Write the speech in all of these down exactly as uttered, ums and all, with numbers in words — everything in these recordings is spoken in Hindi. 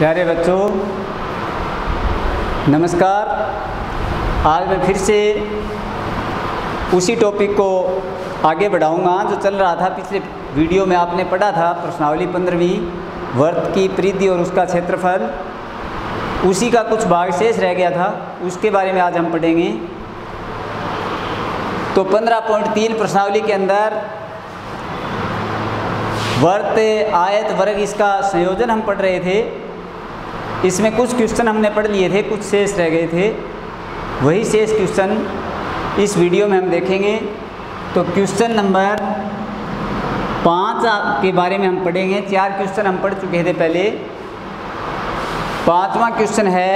प्यारे बच्चों नमस्कार। आज मैं फिर से उसी टॉपिक को आगे बढ़ाऊंगा जो चल रहा था पिछले वीडियो में। आपने पढ़ा था प्रश्नावली पंद्रहवीं, वर्त की परिधि और उसका क्षेत्रफल। उसी का कुछ भाग शेष रह गया था, उसके बारे में आज हम पढ़ेंगे। तो पंद्रह पॉइंट तीन प्रश्नावली के अंदर वर्त, आयत, वर्ग इसका संयोजन हम पढ़ रहे थे। इसमें कुछ क्वेश्चन हमने पढ़ लिए थे, कुछ शेष रह गए थे। वही शेष क्वेश्चन इस वीडियो में हम देखेंगे। तो क्वेश्चन नंबर पाँच के बारे में हम पढ़ेंगे। चार क्वेश्चन हम पढ़ चुके थे पहले। पाँचवा क्वेश्चन है,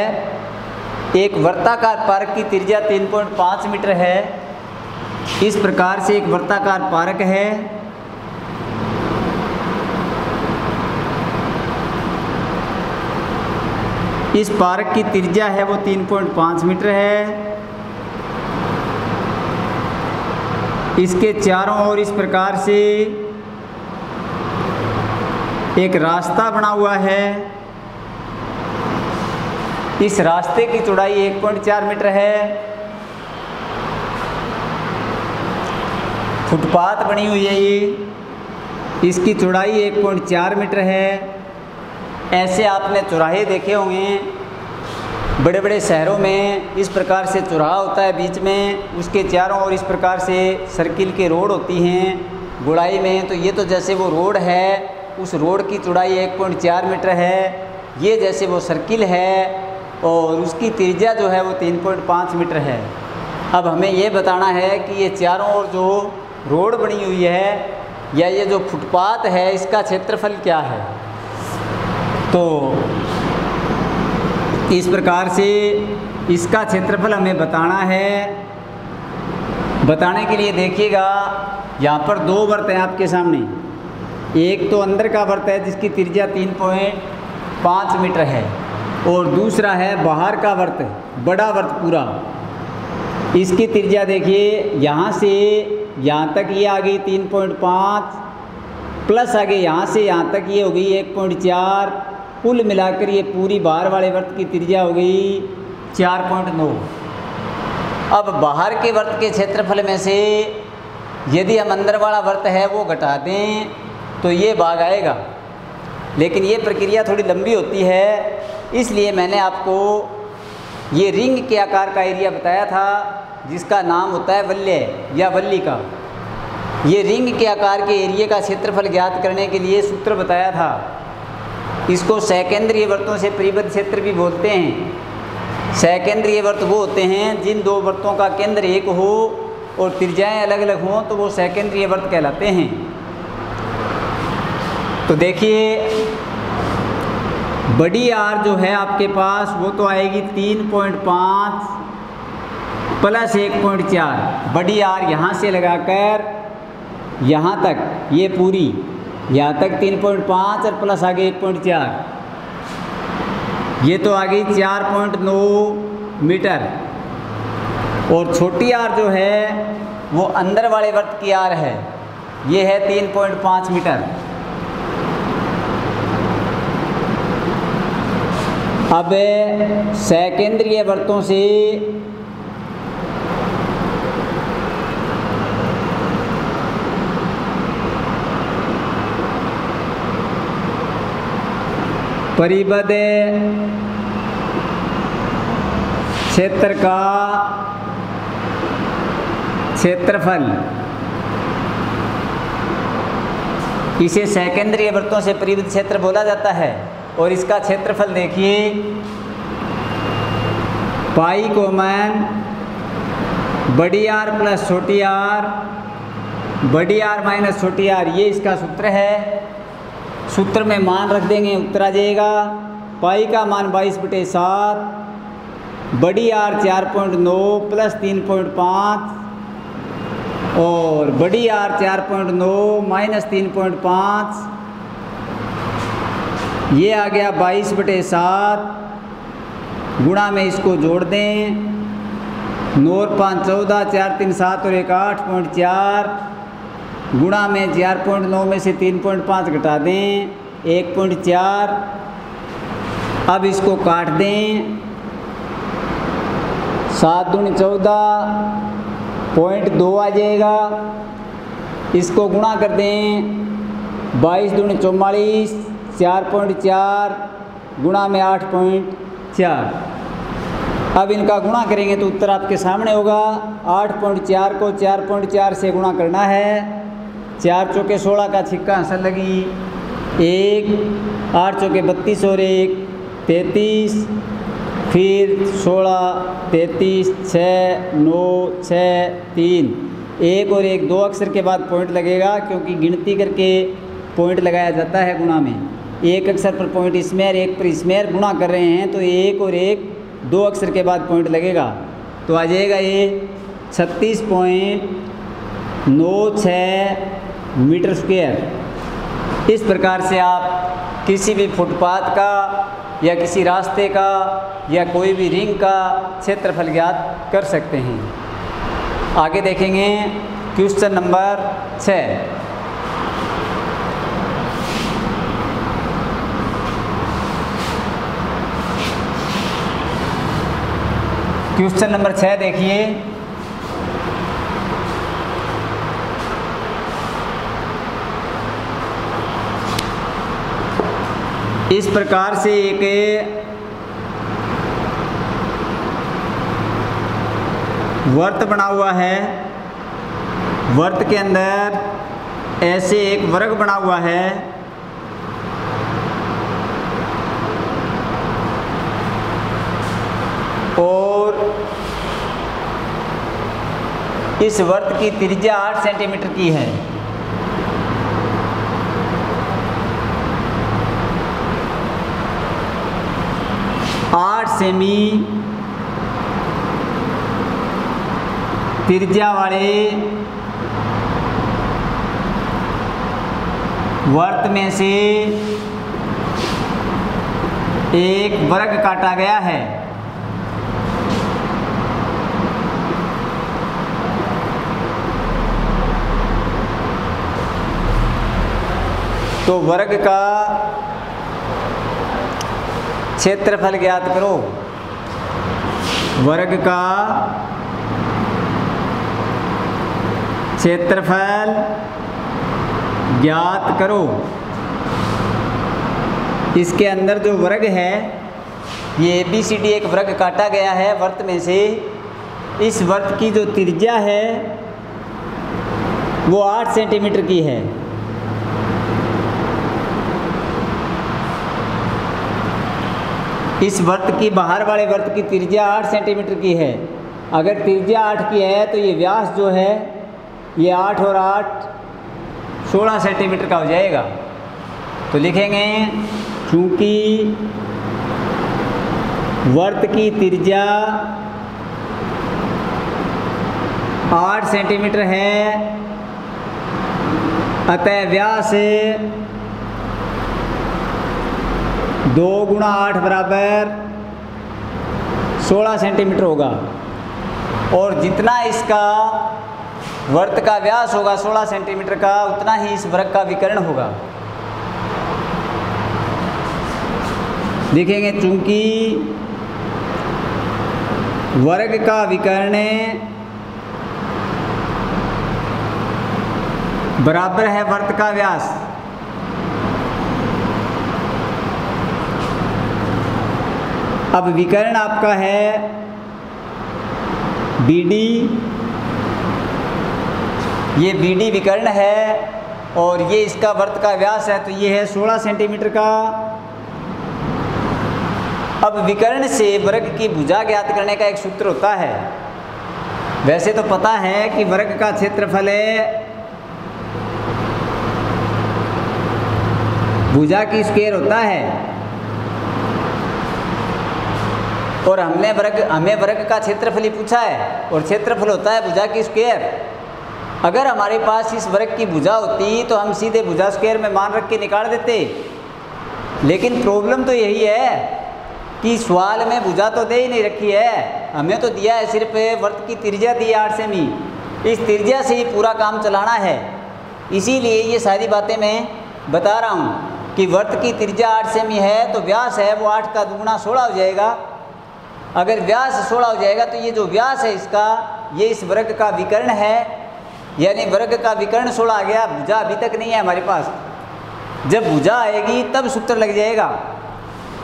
एक वर्ताकार पार्क की त्रिज्या तीन पॉइंट पाँच मीटर है। इस प्रकार से एक वर्ताकार पार्क है। इस पार्क की त्रिज्या है वो तीन पॉइंट पाँच मीटर है। इसके चारों ओर इस प्रकार से एक रास्ता बना हुआ है। इस रास्ते की चौड़ाई एक पॉइंट चार मीटर है। फुटपाथ बनी हुई है ये, इसकी चौड़ाई एक पॉइंट चार मीटर है। ऐसे आपने चौराहे देखे होंगे बड़े बड़े शहरों में। इस प्रकार से चौराहा होता है, बीच में उसके चारों ओर इस प्रकार से सर्किल के रोड होती हैं गोलाई में। तो ये तो जैसे वो रोड है, उस रोड की चौड़ाई एक पॉइंट चार मीटर है। ये जैसे वो सर्किल है और उसकी त्रिज्या जो है वो तीन पॉइंट पाँच मीटर है। अब हमें ये बताना है कि ये चारों ओर जो रोड बनी हुई है या ये जो फुटपाथ है, इसका क्षेत्रफल क्या है। तो इस प्रकार से इसका क्षेत्रफल हमें बताना है। बताने के लिए देखिएगा, यहाँ पर दो वर्त हैं आपके सामने। एक तो अंदर का वर्त है जिसकी त्रिज्या तीन पॉइंट पाँच मीटर है, और दूसरा है बाहर का वर्त, बड़ा वर्त पूरा। इसकी त्रिज्या देखिए, यहाँ से यहाँ तक ये आ गई तीन पॉइंट पाँच, प्लस आगे यहाँ से यहाँ तक ये हो गई एक पॉइंट चार। कुल मिलाकर ये पूरी बाहर वाले वर्त की त्रिज्या हो गई चार पॉइंट नौ। अब बाहर के वर्त के क्षेत्रफल में से यदि हम अंदर वाला वर्त है वो घटा दें तो ये भाग आएगा, लेकिन ये प्रक्रिया थोड़ी लंबी होती है। इसलिए मैंने आपको ये रिंग के आकार का एरिया बताया था, जिसका नाम होता है वलय या वल्लिका। ये रिंग के आकार के एरिया का क्षेत्रफल ज्ञात करने के लिए सूत्र बताया था। इसको सैकेंद्रीय वर्तों से परिबद्ध क्षेत्र भी बोलते हैं। सैकेंद्रीय वर्त वो होते हैं जिन दो वर्तों का केंद्र एक हो और त्रिज्याएं अलग अलग हों, तो वो सैकेंद्रीय वर्त कहलाते हैं। तो देखिए, बड़ी आर जो है आपके पास वो तो आएगी तीन पॉइंट पाँच प्लस एक पॉइंट चार। बड़ी आर यहाँ से लगाकर यहाँ तक ये पूरी, यहाँ तक तीन पॉइंट पाँच और प्लस आगे एक पॉइंट चार, ये तो आ गई चार पॉइंट नौ मीटर। और छोटी आर जो है वो अंदर वाले वर्त की आर है, ये है तीन पॉइंट पाँच मीटर। अब सैकेंद्रीय वर्तों से परिबद्ध क्षेत्र का क्षेत्रफल, इसे सैकेंद्रीय वर्तों से परिबद्ध क्षेत्र बोला जाता है। और इसका क्षेत्रफल देखिए, पाई कॉमन बड़ी आर प्लस छोटी आर, बड़ी आर माइनस छोटी आर, ये इसका सूत्र है। सूत्र में मान रख देंगे, उत्तर आ जाएगा। पाई का मान बाईस बटे सात, बड़ी आर चार पॉइंट नौ प्लस तीन पॉइंट पाँच, और बड़ी आर चार पॉइंट नौ माइनस तीन पॉइंट पाँच, ये आ गया बाईस बटे सात। गुणा में इसको जोड़ दें, नौ और पाँच चौदह, चार तीन सात और एक आठ पॉइंट चार। गुणा में चार पॉइंट नौ में से तीन पॉइंट पाँच घटा दें, एक पॉइंट चार। अब इसको काट दें, सात दूनी चौदह पॉइंट दो आ जाएगा, इसको गुणा कर दें, बाईस दूनी चौवालीस चार पॉइंट चार गुणा में आठ पॉइंट चार। अब इनका गुणा करेंगे तो उत्तर आपके सामने होगा, आठ पॉइंट चार को चार पॉइंट चार से गुणा करना है, चार चौके सोलह का छिक्का हंसल लगी एक, आठ चौके बत्तीस और एक तैंतीस, फिर सोलह तैंतीस छः नौ छः तीन, एक और एक दो अक्षर के बाद पॉइंट लगेगा क्योंकि गिनती करके पॉइंट लगाया जाता है गुणा में, एक अक्षर पर पॉइंट इसमें और एक पर इसमें, गुणा कर रहे हैं तो एक और एक दो अक्षर के बाद पॉइंट लगेगा, तो आ जाएगा ये छत्तीस पॉइंट नौ छः मीटर स्क्वायर। इस प्रकार से आप किसी भी फुटपाथ का या किसी रास्ते का या कोई भी रिंग का क्षेत्रफल ज्ञात कर सकते हैं। आगे देखेंगे क्वेश्चन नंबर छः। क्वेश्चन नंबर छः देखिए, इस प्रकार से एक वर्त बना हुआ है, वर्त के अंदर ऐसे एक वर्ग बना हुआ है, और इस वर्त की त्रिज्या आठ सेंटीमीटर की है। आठ सेमी त्रिज्या वाले वर्त में से एक वर्ग काटा गया है, तो वर्ग का क्षेत्रफल ज्ञात करो। वर्ग का क्षेत्रफल ज्ञात करो। इसके अंदर जो वर्ग है ये ए बी सी डी एक वर्ग काटा गया है वर्त में से, इस वर्त की जो त्रिज्या है वो आठ सेंटीमीटर की है, इस वर्त की बाहर वाले वर्त की त्रिज्या आठ सेंटीमीटर की है। अगर त्रिज्या आठ की है तो ये व्यास जो है ये आठ और आठ सोलह सेंटीमीटर का हो जाएगा। तो लिखेंगे चूँकि वर्त की त्रिज्या आठ सेंटीमीटर है अतः व्यास दो गुणा आठ बराबर सोलह सेंटीमीटर होगा, और जितना इसका वर्त का व्यास होगा सोलह सेंटीमीटर का उतना ही इस वर्ग का विकर्ण होगा। देखेंगे चूंकि वर्ग का विकर्ण बराबर है वर्त का व्यास, अब विकर्ण आपका है बी डी, ये बी डी विकर्ण है और ये इसका वर्त का व्यास है, तो ये है सोलह सेंटीमीटर का। अब विकर्ण से वर्ग की भुजा ज्ञात करने का एक सूत्र होता है, वैसे तो पता है कि वर्ग का क्षेत्रफल है भुजा की स्क्वायर होता है, और हमने वर्ग हमें वर्ग का क्षेत्रफल ही पूछा है और क्षेत्रफल होता है भुजा की स्क्वायर। अगर हमारे पास इस वर्ग की भुजा होती तो हम सीधे भुजा स्क्वायर में मान रख के निकाल देते, लेकिन प्रॉब्लम तो यही है कि सवाल में भुजा तो दे ही नहीं रखी है, हमें तो दिया है सिर्फ वर्त की त्रिज्या दी है आठ सेमी, इस त्रिज्या से ही पूरा काम चलाना है। इसीलिए ये सारी बातें मैं बता रहा हूँ। कि वर्त की त्रिज्या आठ सेमी है तो व्यास है वो आठ का दुगुना सोलह हो जाएगा। अगर व्यास सोलह हो जाएगा तो ये जो व्यास है इसका, ये इस वर्ग का विकर्ण है, यानी वर्ग का विकर्ण सोलह आ गया। भुजा अभी तक नहीं है हमारे पास, जब भुजा आएगी तब सूत्र लग जाएगा।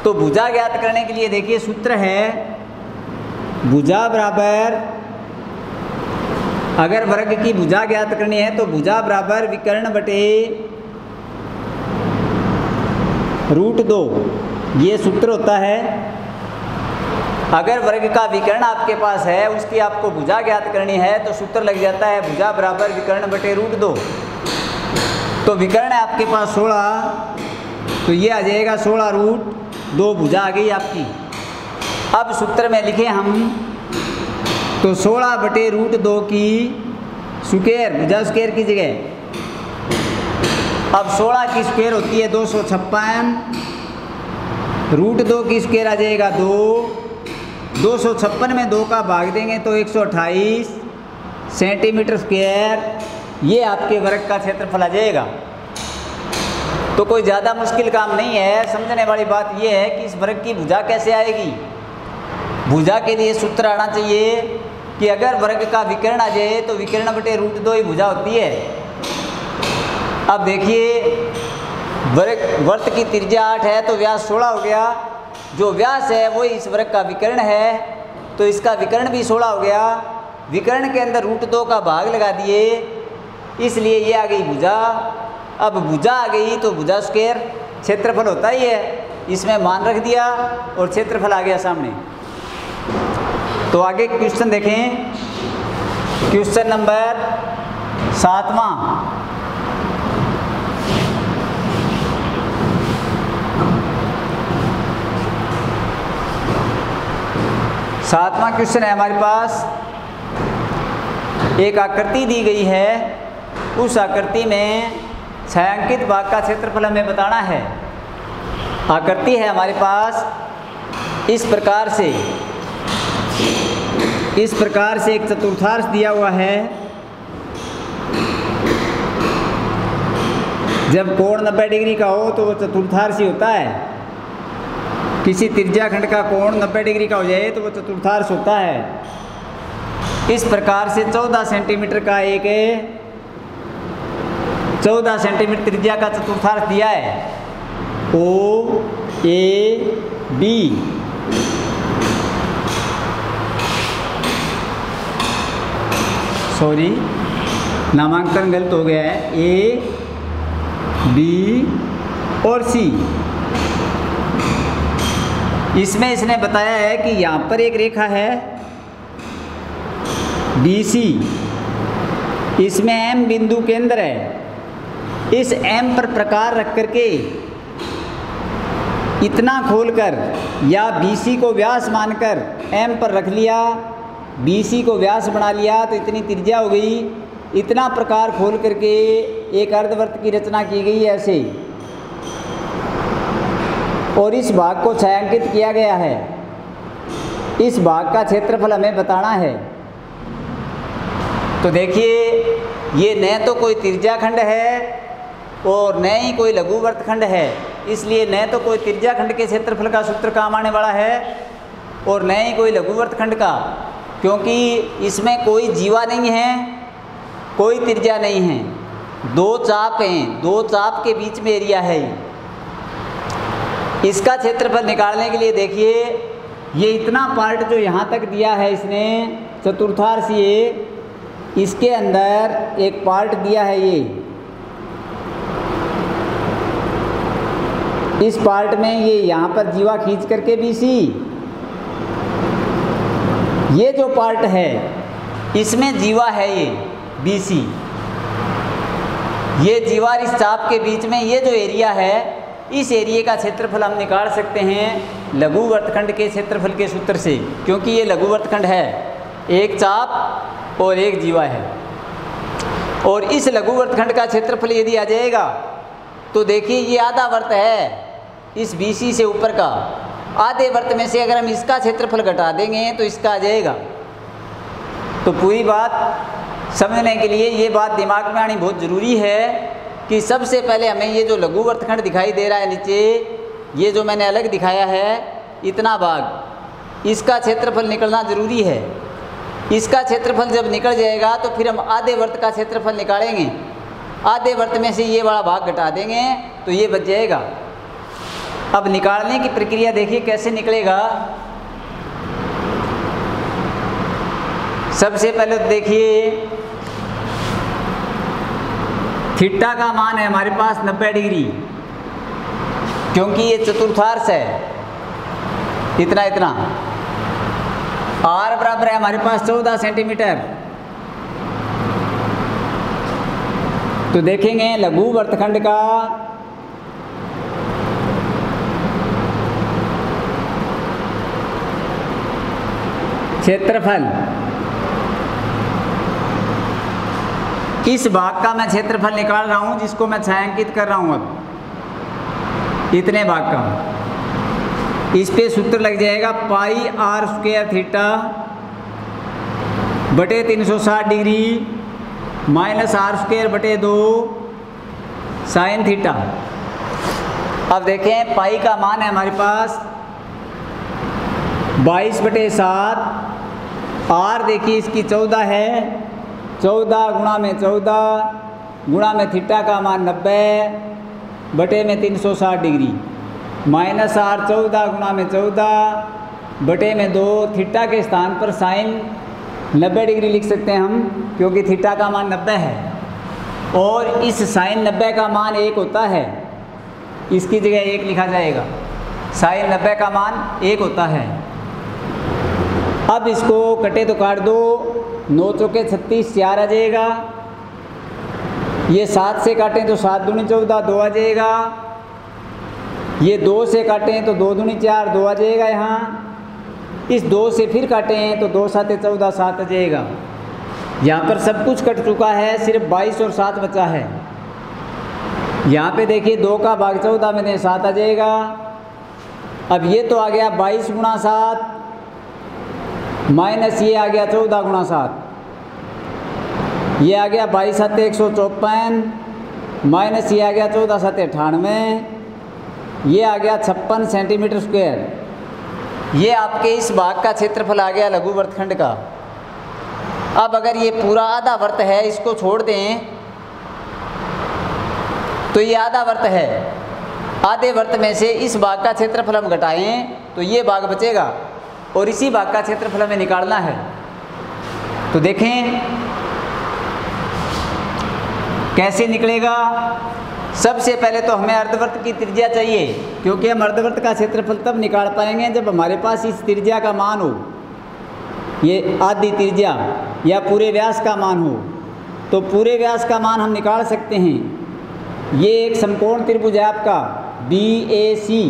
तो भुजा ज्ञात करने के लिए देखिए सूत्र है भुजा बराबर, अगर वर्ग की भुजा ज्ञात करनी है तो भुजा बराबर विकर्ण बटे रूट दो, ये सूत्र होता है। अगर वर्ग का विकर्ण आपके पास है, उसकी आपको भुजा ज्ञात करनी है तो सूत्र लग जाता है भुजा बराबर विकर्ण बटे रूट दो। तो विकर्ण है आपके पास सोलह, तो ये आ जाएगा सोलह रूट दो, भुजा आ गई आपकी। अब सूत्र में लिखे हम तो सोलह बटे रूट दो की स्क्वायर, भुजा स्क्वायर की जगह, अब सोलह की स्क्वायर होती है दो सौ छप्पन, रूट दो की स्क्वायर आ जाएगा दो, दो सौ छप्पन में दो का भाग देंगे तो एक सौ अट्ठाईस सेंटीमीटर स्क्वायर, ये आपके वर्ग का क्षेत्रफल आ जाएगा। तो कोई ज़्यादा मुश्किल काम नहीं है। समझने वाली बात यह है कि इस वर्ग की भुजा कैसे आएगी। भुजा के लिए सूत्र आना चाहिए कि अगर वर्ग का विकर्ण आ जाए तो विकर्ण बटे रूट दो ही भुजा होती है। अब देखिए वर्ग वर्त की त्रिज्या आठ है तो व्यास सोलह हो गया, जो व्यास है वो इस वर्ग का विकर्ण है तो इसका विकर्ण भी सोलह हो गया। विकर्ण के अंदर रूट दो का भाग लगा दिए, इसलिए ये आ गई भुजा। अब भुजा आ गई तो भुजा स्क्वायर क्षेत्रफल होता ही है, इसमें मान रख दिया और क्षेत्रफल आ गया सामने। तो आगे क्वेश्चन देखें, क्वेश्चन नंबर सातवां। सातवां क्वेश्चन है हमारे पास, एक आकृति दी गई है, उस आकृति में छायांकित भाग का क्षेत्रफल हमें बताना है। आकृति है हमारे पास इस प्रकार से, इस प्रकार से एक चतुर्थांश दिया हुआ है। जब कोण नब्बे डिग्री का हो तो वो चतुर्थांश ही होता है। किसी त्रिज्याखंड का कोण नब्बे डिग्री का हो जाए तो वो चतुर्थांश होता है। इस प्रकार से चौदह सेंटीमीटर का एक चौदह सेंटीमीटर त्रिज्या का चतुर्थांश दिया है ओ ए बी। सॉरी नामांकन गलत हो गया है, ए बी और सी। इसमें इसने बताया है कि यहाँ पर एक रेखा है बी सी, इसमें एम बिंदु केंद्र है। इस एम पर प्रकार रख करके इतना खोलकर या बीसी को व्यास मानकर एम पर रख लिया, बीसी को व्यास बना लिया तो इतनी त्रिज्या हो गई। इतना प्रकार खोल करके एक अर्धवर्त की रचना की गई है ऐसे, और इस भाग को छायांकित किया गया है। इस भाग का क्षेत्रफल हमें बताना है। तो देखिए ये न तो कोई त्रिज्याखंड है और न ही कोई लघुवर्त खंड है, इसलिए न तो कोई त्रिज्याखंड के क्षेत्रफल का सूत्र काम आने वाला है और न ही कोई लघुवर्त खंड का, क्योंकि इसमें कोई जीवा नहीं है, कोई त्रिज्या नहीं है। दो चाप हैं, दो चाप के बीच में एरिया है। इसका क्षेत्रफल निकालने के लिए देखिए ये इतना पार्ट जो यहाँ तक दिया है इसने चतुर्थांश, ये इसके अंदर एक पार्ट दिया है, ये इस पार्ट में ये यहाँ पर जीवा खींच करके बीसी, ये जो पार्ट है इसमें जीवा है, ये बीसी, ये जीवा इस चाप के बीच में ये जो एरिया है इस एरिया का क्षेत्रफल हम निकाल सकते हैं लघु वर्तखंड के क्षेत्रफल के सूत्र से, क्योंकि ये लघु वर्तखंड है, एक चाप और एक जीवा है। और इस लघु वर्तखंड का क्षेत्रफल यदि आ जाएगा तो देखिए ये आधा वर्त है इस बीसी से ऊपर का, आधे वर्त में से अगर हम इसका क्षेत्रफल घटा देंगे तो इसका आ जाएगा। तो पूरी बात समझने के लिए ये बात दिमाग में आनी बहुत ज़रूरी है कि सबसे पहले हमें ये जो लघु वर्तखंड दिखाई दे रहा है नीचे, ये जो मैंने अलग दिखाया है इतना भाग, इसका क्षेत्रफल निकलना ज़रूरी है। इसका क्षेत्रफल जब निकल जाएगा तो फिर हम आधे वर्त का क्षेत्रफल निकालेंगे। आधे वर्त में से ये वाला भाग घटा देंगे तो ये बच जाएगा। अब निकालने की प्रक्रिया देखिए कैसे निकलेगा। सबसे पहले तो देखिए थीटा का मान है हमारे पास नब्बे डिग्री, क्योंकि ये चतुर्थांश है इतना इतना। आर बराबर है हमारे पास चौदह सेंटीमीटर। तो देखेंगे लघु वर्तखंड का क्षेत्रफल, इस भाग का मैं क्षेत्रफल निकाल रहा हूं जिसको मैं छायांकित कर रहा हूं। अब इतने भाग का इस पे सूत्र लग जाएगा पाई आर स्क्वायर थीटा बटे तीन सौ साठ डिग्री माइनस आर स्क्वायर बटे दो साइन थीटा। अब देखें पाई का मान है हमारे पास बाईस बटे सात, आर देखिए इसकी चौदह है, चौदह गुणा में चौदह गुणा में थीटा का मान नब्बे बटे में तीन सौ साठ डिग्री माइनस आर चौदह गुणा में चौदह बटे में दो, थीटा के स्थान पर साइन नब्बे डिग्री लिख सकते हैं हम, क्योंकि थीटा का मान नब्बे है और इस साइन नब्बे का मान एक होता है, इसकी जगह एक लिखा जाएगा। साइन नब्बे का मान एक होता है। अब इसको कटे तो काट दो, नौ चौके छत्तीस चार आ जाएगा, ये सात से काटें तो सात दूनी चौदह दो आ जाएगा, ये दो से काटें तो दो दूनी चार दो आ जाएगा यहाँ, इस दो से फिर काटे हैं तो दो साते चौदह सात आ जाएगा। यहाँ पर सब कुछ कट चुका है, सिर्फ बाईस और सात बचा है। यहाँ पे देखिए दो का भाग चौदह में सात आ जाएगा। अब ये तो आ गया बाईस गुणा सात माइनस ये आ गया चौदह गुणा सात, ये आ गया बाईस साते एक सौ चौपन माइनस ये आ गया चौदह साते अठानवे, ये आ गया छप्पन सेंटीमीटर स्क्वायर। ये आपके इस भाग का क्षेत्रफल आ गया लघु वर्तखंड का। अब अगर ये पूरा आधा वर्त है, इसको छोड़ दें तो ये आधा वर्त है। आधे वर्त में से इस भाग का क्षेत्रफल हम घटाएं तो ये भाग बचेगा और इसी भाग का क्षेत्रफल हमें निकालना है। तो देखें कैसे निकलेगा। सबसे पहले तो हमें अर्धवर्त की त्रिज्या चाहिए, क्योंकि हम अर्धवर्त का क्षेत्रफल तब निकाल पाएंगे जब हमारे पास इस त्रिज्या का मान हो, ये आधी त्रिज्या या पूरे व्यास का मान हो। तो पूरे व्यास का मान हम निकाल सकते हैं। ये एक समकोण त्रिभुज है आपका बी ए सी,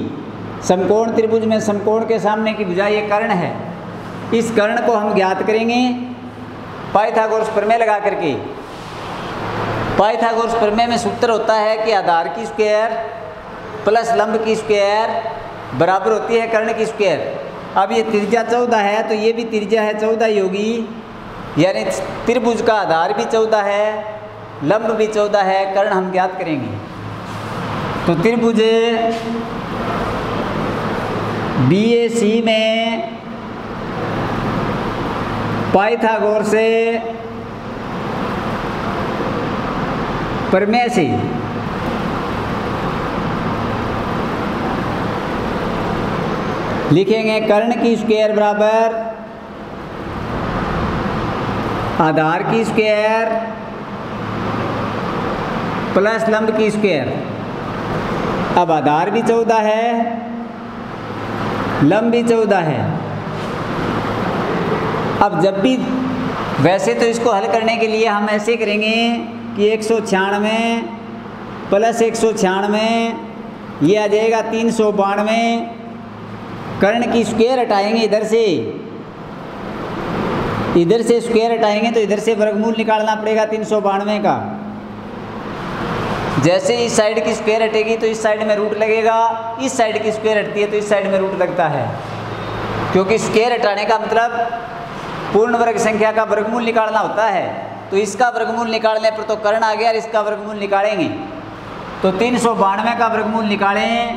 समकोण त्रिभुज में समकोण के सामने की भुजा ये कर्ण है। इस कर्ण को हम ज्ञात करेंगे पाइथागोरस प्रमेय लगा करके। पाइथागोरस प्रमेय में सूत्र होता है कि आधार की स्क्वायर प्लस लंब की स्क्वायर बराबर होती है कर्ण की स्क्वायर। अब ये त्रिज्या चौदह है तो ये भी त्रिज्या है चौदह ही होगी, यानी त्रिभुज का आधार भी चौदह है, लंब भी चौदह है, कर्ण हम ज्ञात करेंगे। तो त्रिभुज बी ए सी में पाइथागोरस से प्रमेय से लिखेंगे कर्ण की स्क्वायर बराबर आधार की स्क्वायर प्लस लंब की स्क्वायर। अब आधार भी चौदह है, लंब भी चौदह है। अब जब भी, वैसे तो इसको हल करने के लिए हम ऐसे करेंगे कि एक सौ छियानवे प्लस एक सौ छियानवे ये आ जाएगा तीन सौ बानवे, कर्ण की स्क्वायर हटाएंगे इधर से, इधर से स्क्वायर हटाएंगे तो इधर से वर्गमूल निकालना पड़ेगा तीन सौ बानवे का। जैसे इस साइड की स्क्वायर हटेगी तो इस साइड में रूट लगेगा, इस साइड की स्क्वायर हटती है तो इस साइड में रूट लगता है, क्योंकि स्क्वायर हटाने का मतलब पूर्ण वर्ग संख्या का वर्गमूल निकालना होता है। तो इसका वर्गमूल निकालने पर तो कर्ण आ गया और इसका वर्गमूल निकालेंगे तो तीन सौ बानवे का वर्गमूल निकालें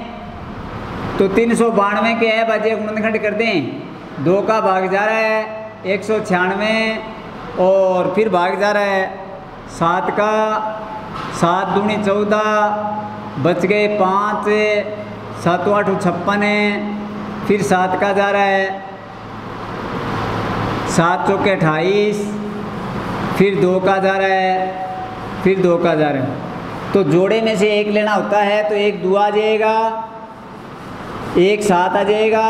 तो तीन सौ बानवे के है बाजे गुणनखंड कर दें, दो का भाग जा रहा है एक सौ छियानवे और फिर भाग जा रहा है सात का, सात दूनी चौदह बच गए पाँच, सातों आठ छप्पन है, फिर सात का जा रहा है सात चौके अट्ठाईस, फिर दो का जा रहा है फिर दो का जा रहा है। तो जोड़े में से एक लेना होता है तो एक दो आ जाएगा, एक सात आ जाएगा,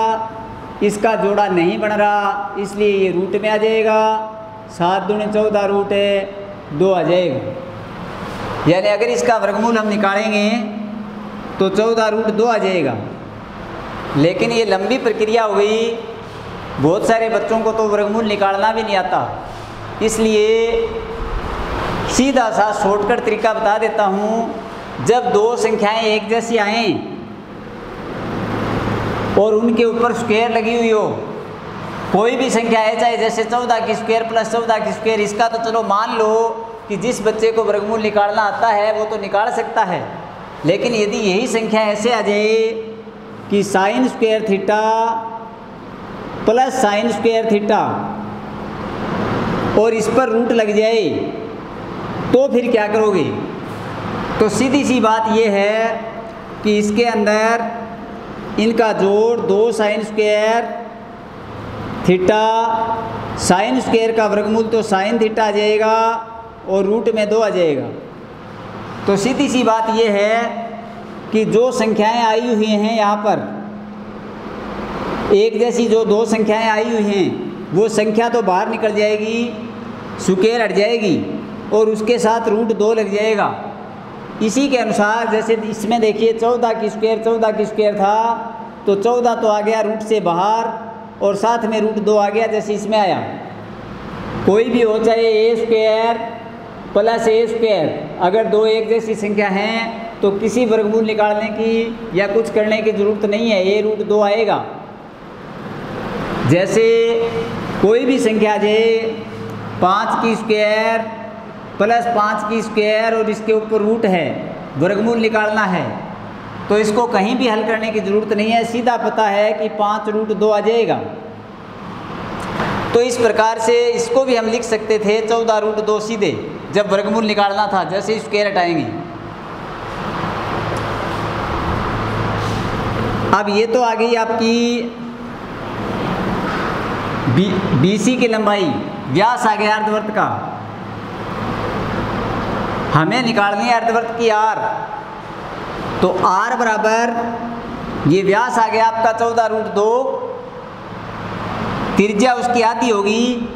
इसका जोड़ा नहीं बन रहा इसलिए ये रूट में आ जाएगा, सात दूनी चौदह रूट है दो आ जाएगा। यानी अगर इसका वर्गमूल हम निकालेंगे तो चौदह रूट दो आ जाएगा। लेकिन ये लंबी प्रक्रिया हो गई, बहुत सारे बच्चों को तो वर्गमूल निकालना भी नहीं आता, इसलिए सीधा सा शॉर्टकट तरीका बता देता हूँ। जब दो संख्याएं एक जैसी आएँ और उनके ऊपर स्क्वायर लगी हुई हो, कोई भी संख्या है चाहे जैसे चौदह की स्क्वायर प्लस चौदह की स्क्वायर, इसका तो चलो मान लो कि जिस बच्चे को वर्गमूल निकालना आता है वो तो निकाल सकता है, लेकिन यदि यही संख्या ऐसे आ जाए कि sine square theta plus sine square theta और इस पर रूट लग जाए तो फिर क्या करोगे? तो सीधी सी बात ये है कि इसके अंदर इनका जोड़ दो sine square theta sine square का वर्गमूल तो साइन थीटा आ जाएगा और रूट में दो आ जाएगा। तो सीधी सी बात यह है कि जो संख्याएं आई हुई हैं यहाँ पर एक जैसी, जो दो संख्याएं आई हुई हैं वो संख्या तो बाहर निकल जाएगी, स्क्वायर हट जाएगी और उसके साथ रूट दो लग जाएगा। इसी के अनुसार जैसे इसमें देखिए चौदह की स्क्वायर चौदह की स्क्वायर था तो चौदह तो आ गया रूट से बाहर और साथ में रूट दो आ गया जैसे इसमें आया। कोई भी हो चाहे A square plus A square, अगर दो एक जैसी संख्या हैं तो किसी वर्गमूल निकालने की या कुछ करने की ज़रूरत नहीं है, ए रूट दो आएगा। जैसे कोई भी संख्या जाए पाँच की स्क्वायर प्लस पाँच की स्क्वायर और इसके ऊपर रूट है, वर्गमूल निकालना है तो इसको कहीं भी हल करने की ज़रूरत नहीं है, सीधा पता है कि पाँच रूट दो आ जाएगा। तो इस प्रकार से इसको भी हम लिख सकते थे चौदह रूट दो सीधे, जब वर्गमूल निकालना था जैसे स्क्वायर हटाएंगे। अब ये तो आ गई आपकी बी बीसी की लंबाई, व्यास आ गया अर्धवर्त का, हमें निकालनी है अर्धवर्त की आर। तो आर बराबर ये व्यास आ गया आपका चौदह रूट दो, त्रिज्या उसकी आधी होगी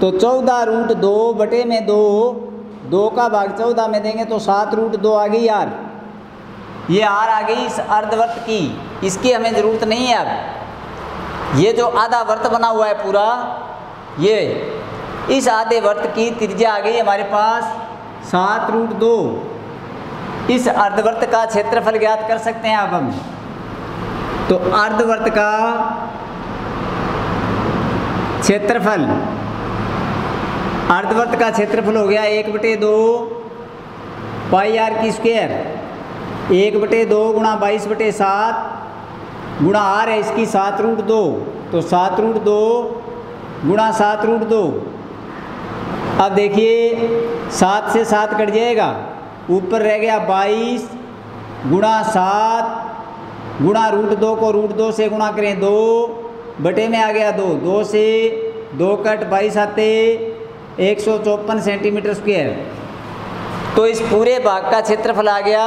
तो चौदह रूट दो बटे में दो, दो का भाग चौदह में देंगे तो सात रूट दो आ गई आर। ये आर आ गई इस अर्धवर्त की, इसकी हमें ज़रूरत नहीं है। अब ये जो आधा वर्त बना हुआ है पूरा, ये इस आधे वर्त की त्रिज्या आ गई हमारे पास सात रूट दो। इस अर्धवर्त का क्षेत्रफल ज्ञात कर सकते हैं अब हम। तो अर्धवर्त का क्षेत्रफल, अर्धवर्त का क्षेत्रफल हो गया एक बटे दो पाई आर की स्क्वायर, एक बटे दो गुणा बाईस बटे सात गुणा आर है इसकी सात रूट दो, तो सात रूट दो गुणा सात रूट दो। अब देखिए सात से सात कट जाएगा, ऊपर रह गया बाईस गुणा सात गुणा रूट दो को रूट दो से गुणा करें, दो बटे में आ गया दो, दो से दो कट बाईस आते एक सौ चौपन सेंटीमीटर स्क्वायर। तो इस पूरे भाग का क्षेत्रफल आ गया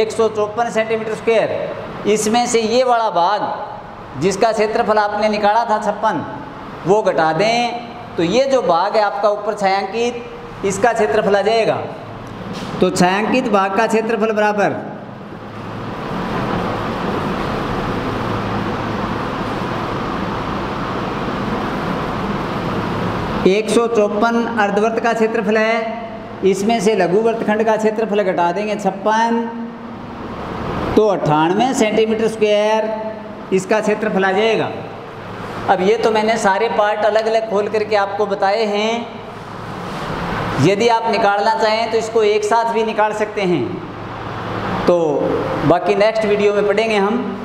एक सौ चौपन सेंटीमीटर स्क्वायर। इसमें से ये वाला भाग जिसका क्षेत्रफल आपने निकाला था छप्पन वो घटा दें तो ये जो भाग है आपका ऊपर छायांकित, इसका क्षेत्रफल आ जाएगा। तो छायांकित भाग का क्षेत्रफल बराबर एक सौ चौपन अर्धवर्त का क्षेत्रफल है, इसमें से लघु वर्तखंड का क्षेत्रफल घटा देंगे छप्पन तो अट्ठानवे सेंटीमीटर स्क्वायर इसका क्षेत्रफल आ जाएगा। अब ये तो मैंने सारे पार्ट अलग अलग खोल करके आपको बताए हैं, यदि आप निकालना चाहें तो इसको एक साथ भी निकाल सकते हैं। तो बाकी नेक्स्ट वीडियो में पढ़ेंगे हम।